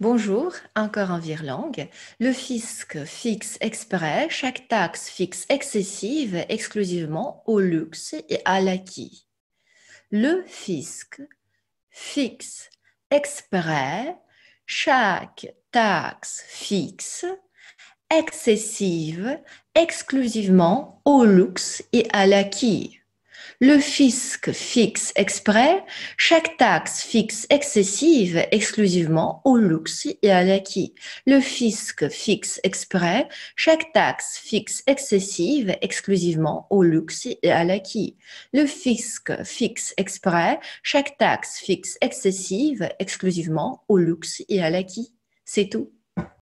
Bonjour, encore en virlangue. Le fisc fixe exprès chaque taxe fixe excessive exclusivement au luxe et à l'acquis. Le fisc fixe exprès chaque taxe fixe excessive exclusivement au luxe et à l'acquis. Le fisc fixe exprès chaque taxe fixe excessive exclusivement au luxe et à l'acquis. Le fisc fixe exprès chaque taxe fixe excessive exclusivement au luxe et à l'acquis. Le fisc fixe exprès chaque taxe fixe excessive exclusivement au luxe et à l'acquis. C'est tout.